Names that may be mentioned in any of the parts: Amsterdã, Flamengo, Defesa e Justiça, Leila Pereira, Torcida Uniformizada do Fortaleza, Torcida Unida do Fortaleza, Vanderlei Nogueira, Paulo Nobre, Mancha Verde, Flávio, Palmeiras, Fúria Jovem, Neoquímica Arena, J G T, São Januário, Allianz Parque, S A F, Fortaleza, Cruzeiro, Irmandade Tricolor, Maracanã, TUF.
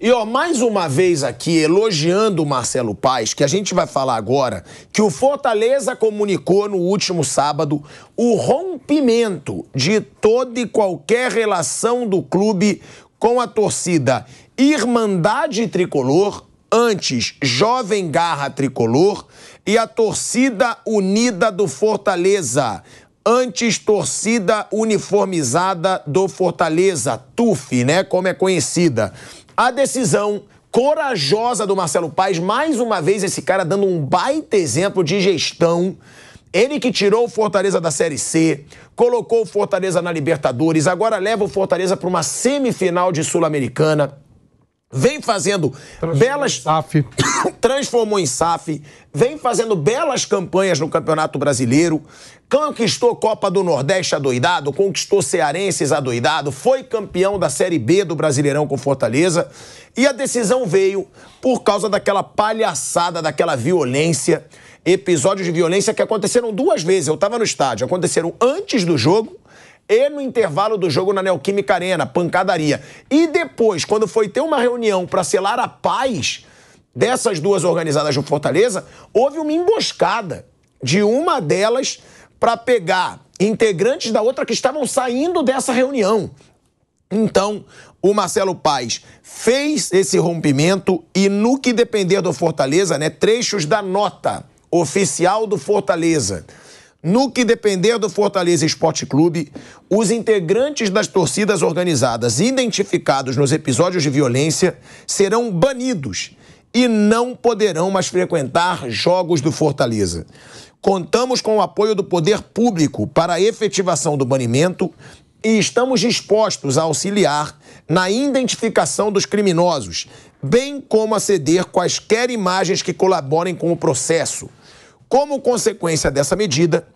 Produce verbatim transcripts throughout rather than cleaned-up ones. E, ó, mais uma vez aqui, elogiando o Marcelo Paz, que a gente vai falar agora, que o Fortaleza comunicou no último sábado o rompimento de toda e qualquer relação do clube com a torcida Irmandade Tricolor, antes Jovem Garra Tricolor, e a Torcida Unida do Fortaleza, antes Torcida Uniformizada do Fortaleza, T U F, né, como é conhecida. A decisão corajosa do Marcelo Paz, mais uma vez esse cara dando um baita exemplo de gestão. Ele que tirou o Fortaleza da Série C, colocou o Fortaleza na Libertadores, agora leva o Fortaleza para uma semifinal de Sul-Americana. Vem fazendo Transformou belas... Em S A F. Transformou em S A F. Vem fazendo belas campanhas no Campeonato Brasileiro. Conquistou Copa do Nordeste adoidado, conquistou Cearenses adoidado, foi campeão da Série B do Brasileirão com Fortaleza. E a decisão veio por causa daquela palhaçada, daquela violência, episódios de violência que aconteceram duas vezes. Eu estava no estádio. Aconteceram antes do jogo e no intervalo do jogo na Neoquímica Arena, pancadaria. E depois, quando foi ter uma reunião para selar a paz dessas duas organizadas do Fortaleza, houve uma emboscada de uma delas para pegar integrantes da outra que estavam saindo dessa reunião. Então, o Marcelo Paz fez esse rompimento e, no que depender do Fortaleza, né, trechos da nota oficial do Fortaleza. No que depender do Fortaleza Esporte Clube, os integrantes das torcidas organizadas identificados nos episódios de violência serão banidos e não poderão mais frequentar jogos do Fortaleza. Contamos com o apoio do poder público para a efetivação do banimento e estamos dispostos a auxiliar na identificação dos criminosos, bem como a ceder quaisquer imagens que colaborem com o processo. Como consequência dessa medida,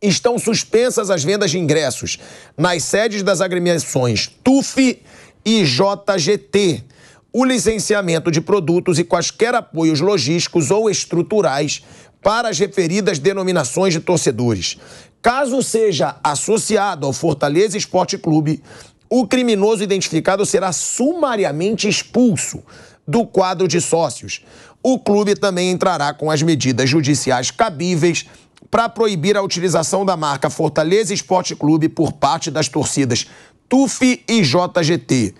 estão suspensas as vendas de ingressos nas sedes das agremiações T U F e J G T, o licenciamento de produtos e quaisquer apoios logísticos ou estruturais para as referidas denominações de torcedores. Caso seja associado ao Fortaleza Esporte Clube, o criminoso identificado será sumariamente expulso do quadro de sócios. O clube também entrará com as medidas judiciais cabíveis para proibir a utilização da marca Fortaleza Esporte Clube por parte das torcidas T U F e J G T.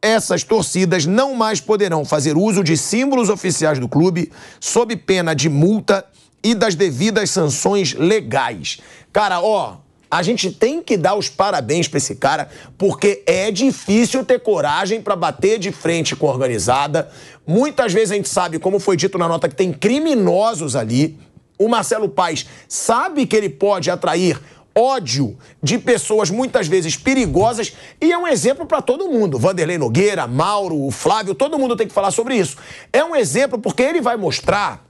Essas torcidas não mais poderão fazer uso de símbolos oficiais do clube sob pena de multa e das devidas sanções legais. Cara, ó, a gente tem que dar os parabéns pra esse cara, porque é difícil ter coragem pra bater de frente com a organizada. Muitas vezes a gente sabe, como foi dito na nota, que tem criminosos ali. O Marcelo Paz sabe que ele pode atrair ódio de pessoas muitas vezes perigosas e é um exemplo pra todo mundo. Vanderlei Nogueira, Mauro, o Flávio, todo mundo tem que falar sobre isso. É um exemplo porque ele vai mostrar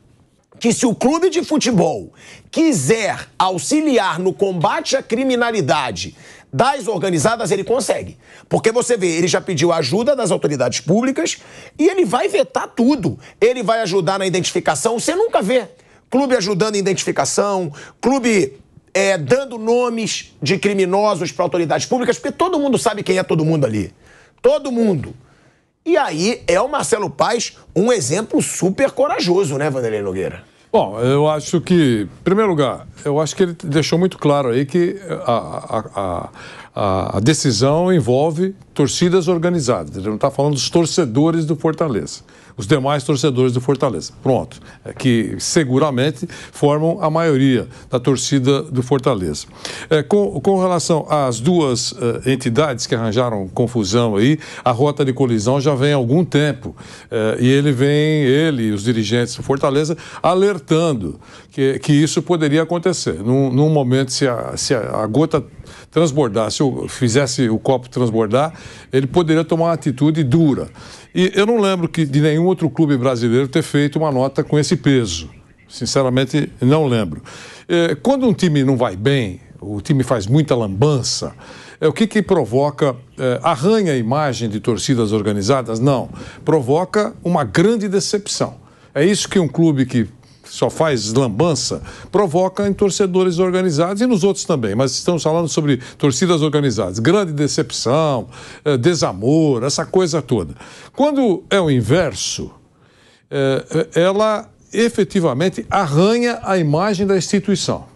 que se o clube de futebol quiser auxiliar no combate à criminalidade das organizadas, ele consegue. Porque você vê, ele já pediu ajuda das autoridades públicas e ele vai vetar tudo. Ele vai ajudar na identificação. Você nunca vê clube ajudando em identificação, clube é, dando nomes de criminosos para autoridades públicas, porque todo mundo sabe quem é todo mundo ali. Todo mundo. E aí é o Marcelo Paz um exemplo super corajoso, né, Vanderlei Nogueira? Bom, eu acho que, em primeiro lugar, eu acho que ele deixou muito claro aí que a, a, a, a decisão envolve torcidas organizadas. Ele não está falando dos torcedores do Fortaleza, os demais torcedores do Fortaleza. Pronto, é que seguramente formam a maioria da torcida do Fortaleza. É, com, com relação às duas uh, entidades que arranjaram confusão aí, a rota de colisão já vem há algum tempo. É, e ele vem, ele e os dirigentes do Fortaleza, alertando Que, que isso poderia acontecer. Num, num momento, se a, se a gota transbordasse, ou fizesse o copo transbordar, ele poderia tomar uma atitude dura. E eu não lembro que de nenhum outro clube brasileiro ter feito uma nota com esse peso. Sinceramente, não lembro. É, quando um time não vai bem, o time faz muita lambança, é o que que provoca? É, arranha a imagem de torcidas organizadas? Não. Provoca uma grande decepção. É isso que um clube que só faz lambança, provoca em torcedores organizados e nos outros também, mas estamos falando sobre torcidas organizadas. Grande decepção, desamor, essa coisa toda. Quando é o inverso, ela efetivamente arranha a imagem da instituição.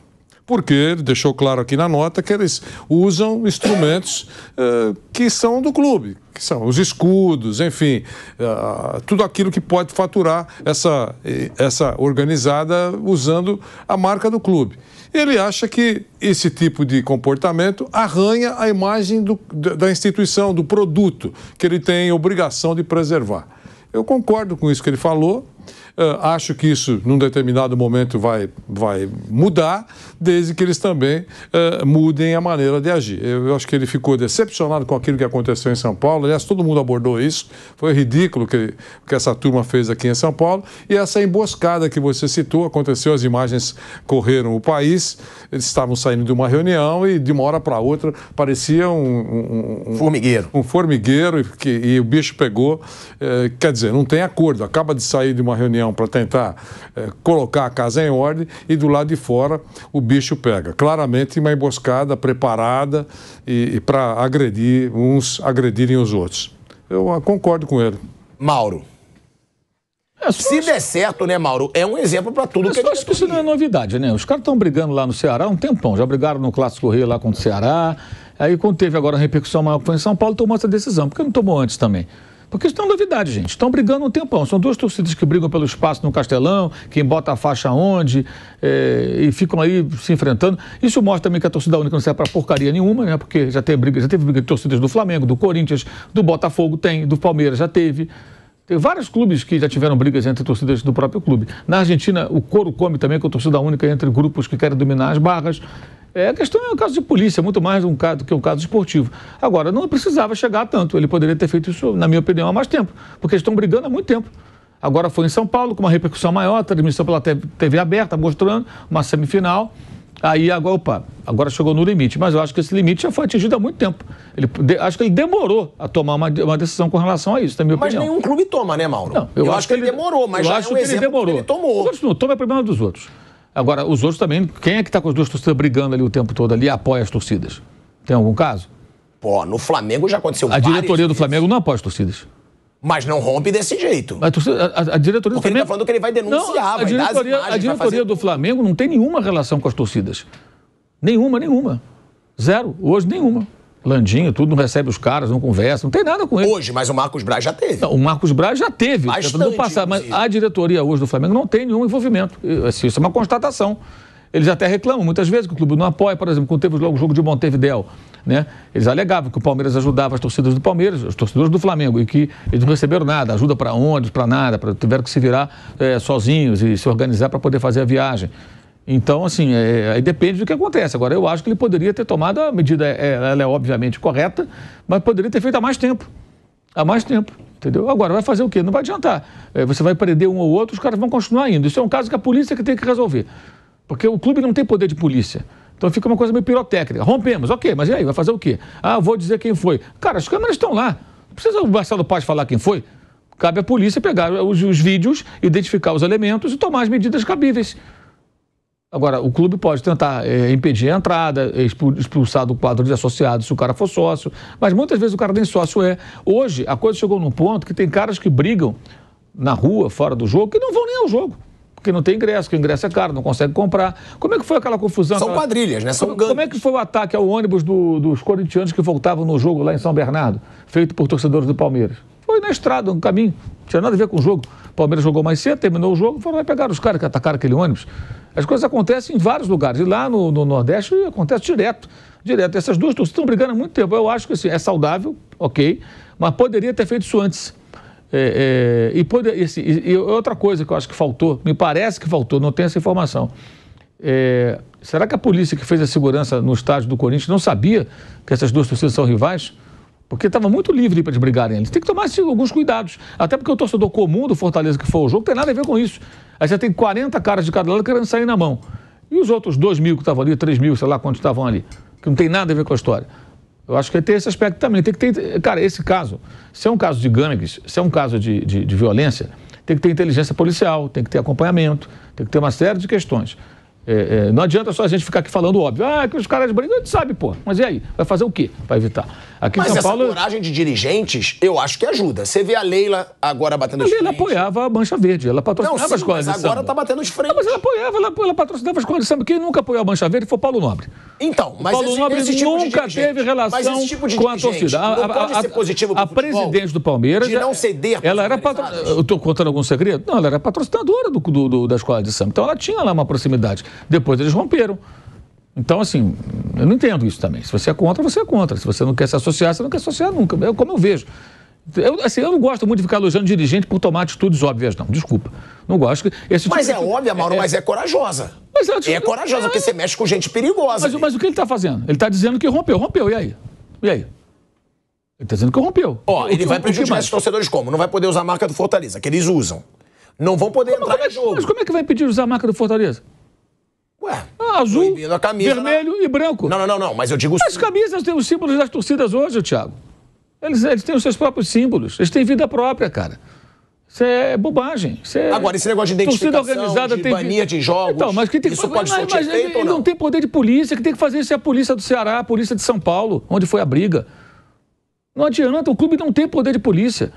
Porque ele deixou claro aqui na nota que eles usam instrumentos uh, que são do clube, que são os escudos, enfim, uh, tudo aquilo que pode faturar essa, essa organizada usando a marca do clube. Ele acha que esse tipo de comportamento arranha a imagem do, da instituição, do produto, que ele tem obrigação de preservar. Eu concordo com isso que ele falou. Uh, acho que isso, num determinado momento, vai, vai mudar, desde que eles também uh, mudem a maneira de agir. Eu, eu acho que ele ficou decepcionado com aquilo que aconteceu em São Paulo. Aliás, todo mundo abordou isso. Foi ridículo o que, que essa turma fez aqui em São Paulo. E essa emboscada que você citou aconteceu, as imagens correram o país. Eles estavam saindo de uma reunião e, de uma hora para outra, parecia um, um, um formigueiro. Um formigueiro e, que, e o bicho pegou. Uh, quer dizer, não tem acordo. Acaba de sair de uma reunião para tentar eh, colocar a casa em ordem e do lado de fora o bicho pega. Claramente uma emboscada preparada e, e para agredir uns, agredirem os outros. Eu ah, concordo com ele. Mauro. É, Se acho... der certo, né, Mauro? É um exemplo para tudo. Eu que a gente acho que isso não é novidade, né? Os caras estão brigando lá no Ceará há um tempão. Já brigaram no Clássico Rei lá contra o Ceará. Aí quando teve agora a repercussão maior que foi em São Paulo, tomou essa decisão. Por que não tomou antes também? Porque isso não é novidade, gente. Estão brigando um tempão. São duas torcidas que brigam pelo espaço no Castelão, quem bota a faixa onde, é, e ficam aí se enfrentando. Isso mostra também que a torcida única não serve para porcaria nenhuma, né? Porque já teve briga, já teve briga de torcidas do Flamengo, do Corinthians, do Botafogo tem, do Palmeiras já teve. Tem vários clubes que já tiveram brigas entre torcidas do próprio clube. Na Argentina, o couro come também com a torcida única entre grupos que querem dominar as barras. É, a questão é um caso de polícia, muito mais um caso, do que um caso esportivo. Agora, não precisava chegar a tanto. Ele poderia ter feito isso, na minha opinião, há mais tempo, porque eles estão brigando há muito tempo. Agora foi em São Paulo, com uma repercussão maior, transmissão pela T V aberta, mostrando uma semifinal. Aí, agora, opa, agora chegou no limite. Mas eu acho que esse limite já foi atingido há muito tempo. Ele, de, acho que ele demorou a tomar uma, uma decisão com relação a isso, na minha mas opinião. Mas nenhum clube toma, né, Mauro? Não, eu, eu acho, acho que ele demorou, mas eu já acho é um que ele demorou. Que ele tomou. Os outros não tomam, é problema dos outros. Agora, os outros também, quem é que está com as duas torcidas brigando ali o tempo todo ali e apoia as torcidas? Tem algum caso? Pô, no Flamengo já aconteceu várias vezes. A diretoria do Flamengo não apoia as torcidas. Mas não rompe desse jeito. A, torcida, a, a diretoria do Flamengo... Porque ele está falando que ele vai denunciar, não, a vai diretoria, dar as imagens, a diretoria vai fazer... do Flamengo não tem nenhuma relação com as torcidas. Nenhuma, nenhuma. Zero. Hoje, nenhuma. Landinho, tudo, não recebe os caras, não conversa, não tem nada com ele. Hoje, mas o Marcos Braz já teve. Não, o Marcos Braz já teve. Bastante, no passado, mas a diretoria hoje do Flamengo não tem nenhum envolvimento. Isso é uma constatação. Eles até reclamam muitas vezes que o clube não apoia. Por exemplo, quando teve o jogo de Montevidéu, né? Eles alegavam que o Palmeiras ajudava as torcidas do Palmeiras, os torcedores do Flamengo, e que eles não receberam nada, ajuda para onde, para nada, pra, tiveram que se virar é, sozinhos e se organizar para poder fazer a viagem. Então, assim, é, aí depende do que acontece. Agora, eu acho que ele poderia ter tomado a medida, é, ela é obviamente correta, mas poderia ter feito há mais tempo. Há mais tempo, entendeu? Agora, vai fazer o quê? Não vai adiantar. É, você vai prender um ou outro, os caras vão continuar indo. Isso é um caso que a polícia que tem que resolver. Porque o clube não tem poder de polícia. Então fica uma coisa meio pirotécnica. Rompemos, ok, mas e aí? Vai fazer o quê? Ah, vou dizer quem foi. Cara, as câmeras estão lá. Não precisa o Marcelo Paz falar quem foi. Cabe à polícia pegar os, os vídeos, identificar os elementos e tomar as medidas cabíveis. Agora, o clube pode tentar é, impedir a entrada, expulsar do quadro de associados se o cara for sócio, mas muitas vezes o cara nem sócio é. Hoje, a coisa chegou num ponto que tem caras que brigam na rua, fora do jogo, que não vão nem ao jogo, porque não tem ingresso, que o ingresso é caro, não consegue comprar. Como é que foi aquela confusão? São aquela... quadrilhas, né? São gangues. Como é que foi o ataque ao ônibus do, dos corintianos que voltavam no jogo lá em São Bernardo, feito por torcedores do Palmeiras? Foi na estrada, no caminho, não tinha nada a ver com o jogo. O Palmeiras jogou mais cedo, terminou o jogo, foram lá pegar os caras que atacaram aquele ônibus. As coisas acontecem em vários lugares. E lá no, no Nordeste acontece direto. Direto. Essas duas torcidas estão brigando há muito tempo. Eu acho que assim, é saudável, ok, mas poderia ter feito isso antes. É, é, e, poder, assim, e, e outra coisa que eu acho que faltou, me parece que faltou, não tenho essa informação. É, será que a polícia que fez a segurança no estádio do Corinthians não sabia que essas duas torcidas são rivais? Porque estava muito livre para eles brigarem. Eles têm que tomar assim, alguns cuidados. Até porque o torcedor comum do Fortaleza que foi ao jogo tem nada a ver com isso. Aí você tem quarenta caras de cada lado querendo sair na mão. E os outros dois mil que estavam ali, três mil, sei lá quantos estavam ali, que não tem nada a ver com a história. Eu acho que tem esse aspecto também. Tem que ter... Cara, esse caso, se é um caso de gangues, se é um caso de, de, de violência, tem que ter inteligência policial, tem que ter acompanhamento, tem que ter uma série de questões. É, é, não adianta só a gente ficar aqui falando óbvio. Ah, que os caras brincam, a gente sabe, pô. Mas e aí? Vai fazer o quê para evitar? Aqui mas em São essa Paulo, coragem de dirigentes, eu acho que ajuda. Você vê a Leila agora batendo os frentes. A Leila apoiava a Mancha Verde, ela patrocinava não, sim, as coisas. Mas agora tá batendo os frentes. Não, mas ela apoiava, ela, ela patrocinava as coisas. Sabe quem nunca apoiou a Mancha Verde foi o Paulo Nobre. Então, mas o Paulo esse, Nobre esse tipo nunca teve relação tipo com a torcida. A, a, pode a, ser positivo a, a presidente do Palmeiras. De não ceder. Ela era patro... Eu tô contando algum segredo? Não, ela era patrocinadora do, do, do, da escola de samba. Então ela tinha lá uma proximidade. Depois eles romperam. Então, assim, eu não entendo isso também. Se você é contra, você é contra. Se você não quer se associar, você não quer se associar nunca. É como eu vejo. Eu, assim, eu não gosto muito de ficar elogiando dirigente por tomar atitudes óbvias, não. Desculpa. Não gosto. Esse mas tipo é de... óbvia, Mauro, é... mas é corajosa. Mas ela... É corajosa, é... porque você mexe com gente perigosa. Mas, mas o que ele está fazendo? Ele está dizendo que rompeu. Rompeu, e aí? E aí? Ele está dizendo que rompeu. Ó, oh, ele que, vai prejudicar esses torcedores como? Não vai poder usar a marca do Fortaleza, que eles usam. Não vão poder como, entrar como é, em jogo. Mas como é que vai impedir usar a marca do Fortaleza? Ué, ah, azul, camisa, vermelho na... e branco. Não, não, não, não, mas eu digo... As camisas têm os símbolos das torcidas hoje, Thiago. Eles, eles têm os seus próprios símbolos. Eles têm vida própria, cara. Isso é bobagem. Isso é... Agora, esse negócio de identificação, torcida organizada de tem... bania de jogos... Então, mas que tem... Isso pode mas, mas ele, não? ele não tem poder de polícia. Que tem que fazer isso é a polícia do Ceará, a polícia de São Paulo, onde foi a briga. Não adianta, o clube não tem poder de polícia.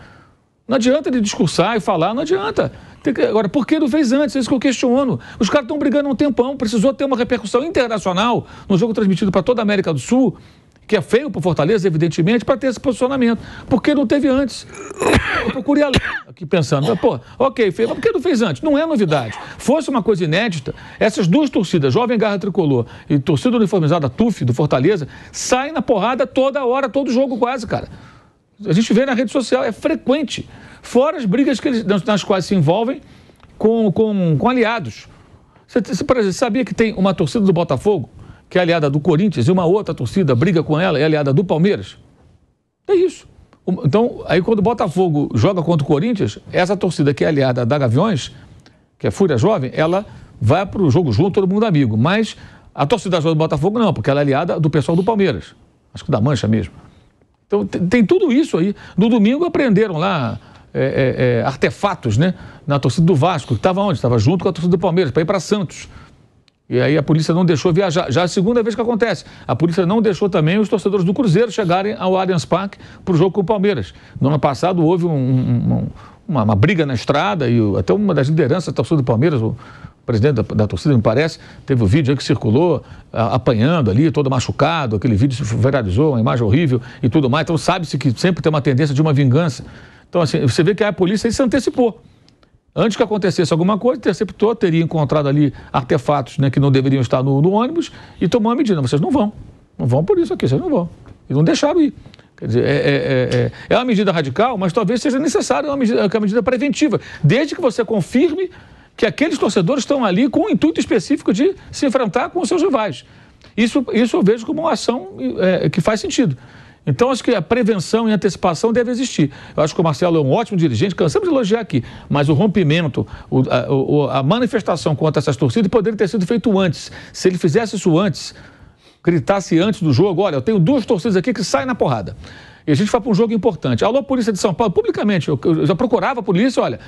Não adianta ele discursar e falar, não adianta. Tem que... Agora, por que não fez antes? É isso que eu questiono. Os caras estão brigando há um tempão, precisou ter uma repercussão internacional no jogo transmitido para toda a América do Sul, que é feio para o Fortaleza, evidentemente, para ter esse posicionamento. Por que não teve antes? Eu procurei a... aqui pensando, mas, pô, ok, feio, mas por que não fez antes? Não é novidade. Fosse uma coisa inédita, essas duas torcidas, Jovem Garra Tricolor e Torcida Uniformizada T U F do Fortaleza, saem na porrada toda hora, todo jogo quase, cara. A gente vê na rede social, é frequente. Fora as brigas que eles, nas quais se envolvem com, com, com aliados. Você, você sabia que tem uma torcida do Botafogo, que é aliada do Corinthians, e uma outra torcida briga com ela, é aliada do Palmeiras? É isso. Então, aí quando o Botafogo joga contra o Corinthians, essa torcida que é aliada da Gaviões, que é Fúria Jovem, ela vai para o jogo junto, todo mundo amigo. Mas a torcida do Botafogo não, porque ela é aliada do pessoal do Palmeiras. Acho que da Mancha mesmo. Então, tem, tem tudo isso aí. No domingo, aprenderam lá é, é, é, artefatos, né? Na torcida do Vasco, que estava onde? Estava junto com a torcida do Palmeiras, para ir para Santos. E aí a polícia não deixou viajar. Já é a segunda vez que acontece. A polícia não deixou também os torcedores do Cruzeiro chegarem ao Allianz Parque para o jogo com o Palmeiras. No ano passado, houve um, um, uma, uma briga na estrada e até uma das lideranças da torcida do Palmeiras... O, presidente da, da torcida, me parece, teve o vídeo aí que circulou, a, apanhando ali, todo machucado, aquele vídeo se viralizou, uma imagem horrível e tudo mais. Então sabe-se que sempre tem uma tendência de uma vingança. Então, assim, você vê que a polícia aí se antecipou. Antes que acontecesse alguma coisa, interceptou, teria encontrado ali artefatos, né, que não deveriam estar no, no ônibus e tomou a medida. Vocês não vão. Não vão por isso aqui, vocês não vão. E não deixaram ir. Quer dizer, é, é, é, é uma medida radical, mas talvez seja necessária uma medida, uma medida preventiva. Desde que você confirme que aqueles torcedores estão ali com o intuito específico de se enfrentar com os seus rivais. Isso, isso eu vejo como uma ação é, que faz sentido. Então, acho que a prevenção e antecipação deve existir. Eu acho que o Marcelo é um ótimo dirigente, cansamos de elogiar aqui, mas o rompimento, o, a, o, a manifestação contra essas torcidas poderia ter sido feito antes. Se ele fizesse isso antes, gritasse antes do jogo, olha, eu tenho duas torcidas aqui que saem na porrada. E a gente vai para um jogo importante. Alô, Polícia de São Paulo, publicamente, eu, eu já procurava a polícia, olha...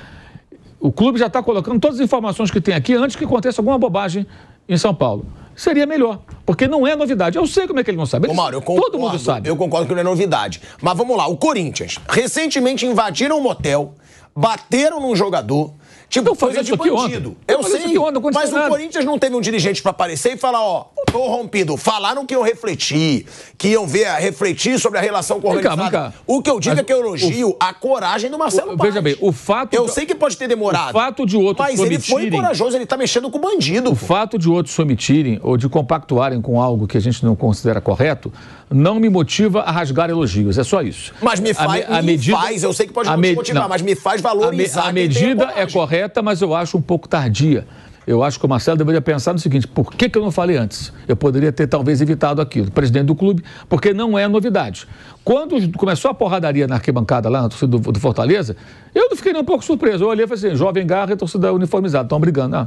O clube já está colocando todas as informações que tem aqui antes que aconteça alguma bobagem em São Paulo. Seria melhor, porque não é novidade. Eu sei como é que ele não sabe. Ele, Ô, Mauro, eu concordo, todo mundo sabe. Eu concordo que não é novidade. Mas vamos lá, o Corinthians. Recentemente invadiram um motel, bateram num jogador, tipo eu coisa de bandido. Eu, eu sei, ontem, mas o Corinthians não teve um dirigente para aparecer e falar, ó, tô rompido. Falaram que iam refletir, que iam ver, refletir sobre a relação com a organizada. Vem cá, vem cá. O que eu digo mas é que eu elogio o, a coragem do Marcelo o, Paz. Veja bem, o fato... Eu de, sei que pode ter demorado. O fato de outros Mas ele foi corajoso, ele tá mexendo com bandido. O pô. fato de outros se omitirem ou de compactuarem com algo que a gente não considera correto, não me motiva a rasgar elogios, é só isso. Mas me faz, a, a me medida, faz eu sei que pode me, me motivar, não, mas me faz valorizar. A, me, a medida a é correta, mas eu acho um pouco tardia. Eu acho que o Marcelo deveria pensar no seguinte, por que que eu não falei antes? Eu poderia ter talvez evitado aquilo, presidente do clube, porque não é novidade. Quando começou a porradaria na arquibancada lá, na torcida do, do Fortaleza, eu não fiquei nem um pouco surpreso. Eu olhei e falei assim, Jovem Garra e torcida uniformizada, estão brigando. Ah,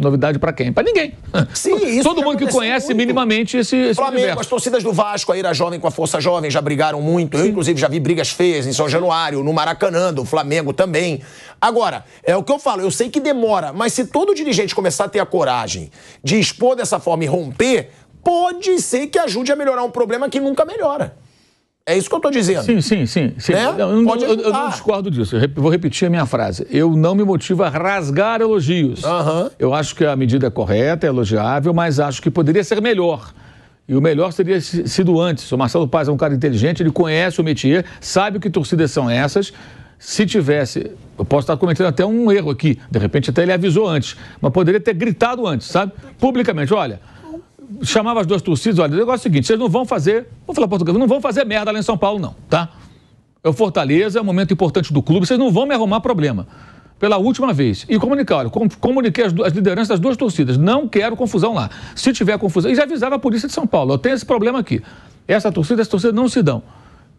Novidade para quem? Para ninguém. Sim, isso todo mundo que conhece muito. minimamente esse, esse Flamengo, universo. As torcidas do Vasco, a Ira Jovem com a Força Jovem já brigaram muito. Eu, Sim. inclusive, já vi brigas feias em São Januário, no Maracanã, do Flamengo também. Agora, é o que eu falo, eu sei que demora, mas se todo dirigente começar a ter a coragem de expor dessa forma e romper, pode ser que ajude a melhorar um problema que nunca melhora. É isso que eu estou dizendo. Sim, sim, sim. sim. Né? Eu, Pode eu, eu não discordo disso. Eu vou repetir a minha frase. Eu não me motivo a rasgar elogios. Uhum. Eu acho que a medida é correta, é elogiável, mas acho que poderia ser melhor. E o melhor teria sido antes. O Marcelo Paz é um cara inteligente, ele conhece o métier, sabe que torcidas são essas. Se tivesse... Eu posso estar cometendo até um erro aqui. De repente até ele avisou antes. Mas poderia ter gritado antes, sabe? Publicamente, olha... Chamava as duas torcidas, olha, o negócio é o seguinte, vocês não vão fazer, vou falar português, não vão fazer merda lá em São Paulo não, tá? É o Fortaleza, é um momento importante do clube, vocês não vão me arrumar problema. Pela última vez. E comunicar, olha, comuniquei as, as lideranças das duas torcidas, não quero confusão lá. Se tiver confusão, e já avisava a polícia de São Paulo, eu tenho esse problema aqui. Essa torcida, essa torcida não se dão.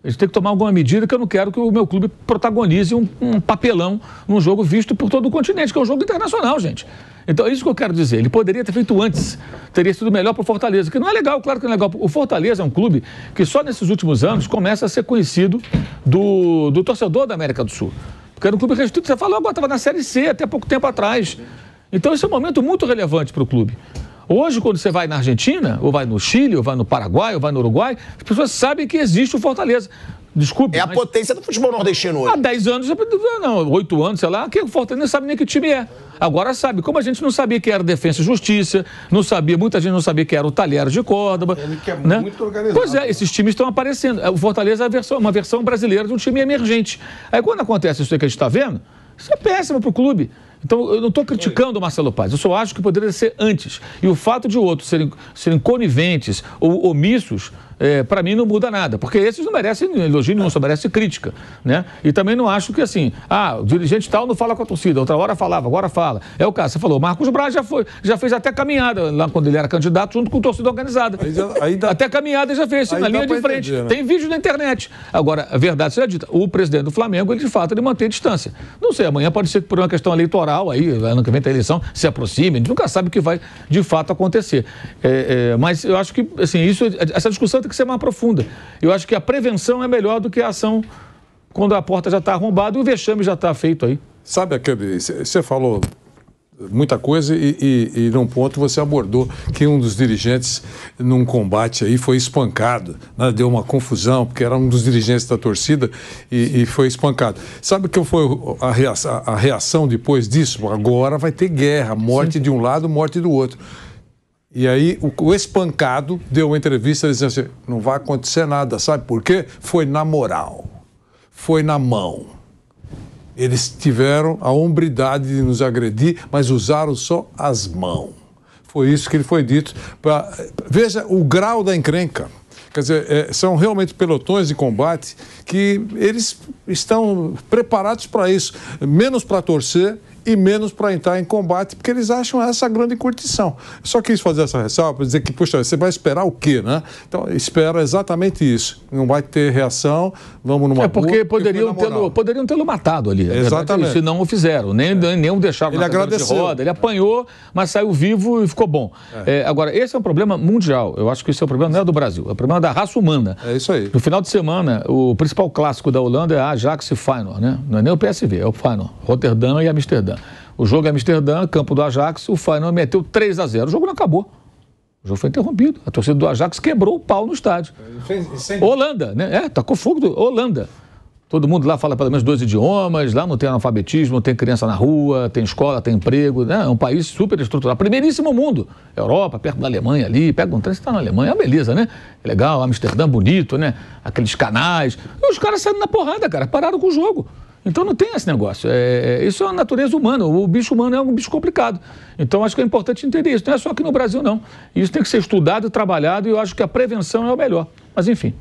Eles têm que tomar alguma medida que eu não quero que o meu clube protagonize um, um papelão num jogo visto por todo o continente, que é um jogo internacional, gente. Então, é isso que eu quero dizer. Ele poderia ter feito antes. Teria sido melhor para o Fortaleza, que não é legal, claro que não é legal. O Fortaleza é um clube que só nesses últimos anos começa a ser conhecido do, do torcedor da América do Sul. Porque era um clube restrito, você falou, agora estava na Série C até pouco tempo atrás. Então, esse é um momento muito relevante para o clube. Hoje, quando você vai na Argentina, ou vai no Chile, ou vai no Paraguai, ou vai no Uruguai, as pessoas sabem que existe o Fortaleza. Desculpe. É a mas... potência do futebol nordestino hoje. Há dez anos, não, oito anos, sei lá, que o Fortaleza não sabe nem que time é. Agora sabe. Como a gente não sabia que era Defesa e Justiça, não sabia, muita gente não sabia que era o Talheres de Córdoba. Ele que é né? muito organizado. Pois é, esses times estão aparecendo. O Fortaleza é uma versão, uma versão brasileira de um time emergente. Aí quando acontece isso aí que a gente está vendo, isso é péssimo para o clube. Então, eu não estou criticando o Marcelo Paz, eu só acho que poderia ser antes. E o fato de outros serem, serem coniventes ou omissos, é, para mim não muda nada, porque esses não merecem elogio nenhum, só merecem crítica, né? E também não acho que assim, ah, o dirigente tal não fala com a torcida, outra hora falava, agora fala. É o caso, você falou, o Marcos Braz já, foi, já fez até caminhada, lá quando ele era candidato, junto com a torcida organizada. Aí já, aí dá, até caminhada já fez, na linha de frente. Entender, né? Tem vídeo na internet. Agora, a verdade seja dita, o presidente do Flamengo, ele de fato, ele mantém a distância. Não sei, amanhã pode ser por uma questão eleitoral, aí, ano que vem tem eleição, se aproxime, a gente nunca sabe o que vai de fato acontecer. É, é, mas eu acho que, assim, isso, essa discussão tem que ser mais profunda. Eu acho que a prevenção é melhor do que a ação quando a porta já está arrombada e o vexame já está feito aí. Sabe, aquele, você falou muita coisa e, e, e num ponto você abordou que um dos dirigentes num combate aí foi espancado, né? Deu uma confusão, porque era um dos dirigentes da torcida e, e foi espancado. Sabe o que foi a reação, a reação depois disso? Agora vai ter guerra, morte Sim. de um lado, morte do outro. E aí o, o espancado deu uma entrevista dizendo assim, não vai acontecer nada, sabe por quê? Foi na moral, foi na mão. Eles tiveram a hombridade de nos agredir, mas usaram só as mãos. Foi isso que ele foi dito. Pra... Veja o grau da encrenca. Quer dizer, é, são realmente pelotões de combate que eles estão preparados para isso. Menos para torcer e menos para entrar em combate, porque eles acham essa grande curtição. Só quis fazer essa ressalva para dizer que, puxa, você vai esperar o quê, né? Então, espera exatamente isso. Não vai ter reação, vamos numa boa... É porque poderiam tê-lo, poderiam tê-lo matado ali. Exatamente. Se não o fizeram, nem, é. nem o deixaram ele na cadeira de roda. Ele apanhou, mas saiu vivo e ficou bom. É. É, agora, esse é um problema mundial. Eu acho que esse é um problema não é do Brasil, é um problema da raça humana. É isso aí. No final de semana, o principal clássico da Holanda é a Ajax e Feyenoord, né? Não é nem o P S V, é o Feyenoord. Roterdã e Amsterdã. O jogo é Amsterdã, campo do Ajax, o Feyenoord meteu três a zero. O jogo não acabou. O jogo foi interrompido. A torcida do Ajax quebrou o pau no estádio. Sem... Holanda, né? É, tacou fogo do... Holanda. Todo mundo lá fala pelo menos dois idiomas, lá não tem analfabetismo, tem criança na rua, tem escola, tem emprego, né? É um país super estruturado. Primeiríssimo mundo. Europa, perto da Alemanha ali, pega um trem, você está na Alemanha, é uma beleza, né? Legal, Amsterdã bonito, né? Aqueles canais. E os caras saíram na porrada, cara, pararam com o jogo. Então não tem esse negócio, é, isso é a natureza humana, o bicho humano é um bicho complicado. Então acho que é importante entender isso, não é só aqui no Brasil não. Isso tem que ser estudado e trabalhado e eu acho que a prevenção é o melhor, mas enfim.